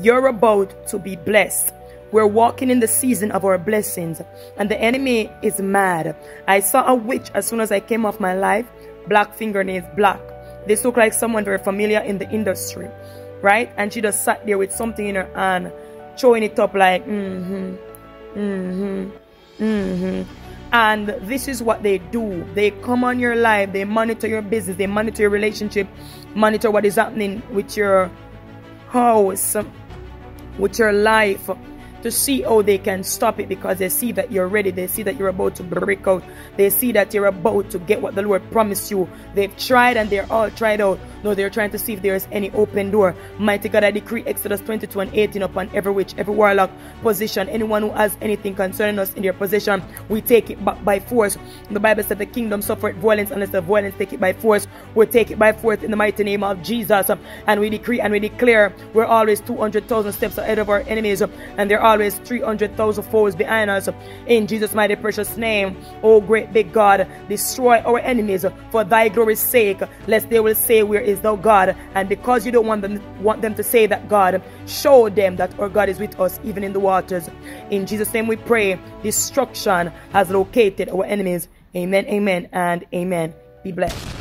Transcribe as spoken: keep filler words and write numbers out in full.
you're about to be blessed. We're walking in the season of our blessings, and the enemy is mad. I saw a witch as soon as I came off my life. Black fingernails, black. This looked like someone very familiar in the industry, right? And she just sat there with something in her hand, showing it up like, mm-hmm, mm-hmm, mm-hmm. And this is what they do. They come on your life, they monitor your business, they monitor your relationship, monitor what is happening with your house, with your life, to see how they can stop it, because they see that you're ready. They see that you're about to break out. They see that you're about to get what the Lord promised you. They've tried and they're all tried out. No, they're trying to see if there is any open door. Mighty God, I decree Exodus twenty-two and eighteen upon every witch, every warlock, position, anyone who has anything concerning us in their possession, we take it back by force. The Bible said the kingdom suffered violence unless the violence take it by force. We'll take it by force in the mighty name of Jesus. And we decree and we declare we're always two hundred thousand steps ahead of our enemies, and they're always three hundred thousand foes behind us. In Jesus' mighty precious name, oh great big God, destroy our enemies for thy glory's sake, lest they will say, where is thou God? And because you don't want them want them to say that, God, show them that our God is with us even in the waters. In Jesus' name we pray. Destruction has located our enemies. Amen, amen, and amen. Be blessed.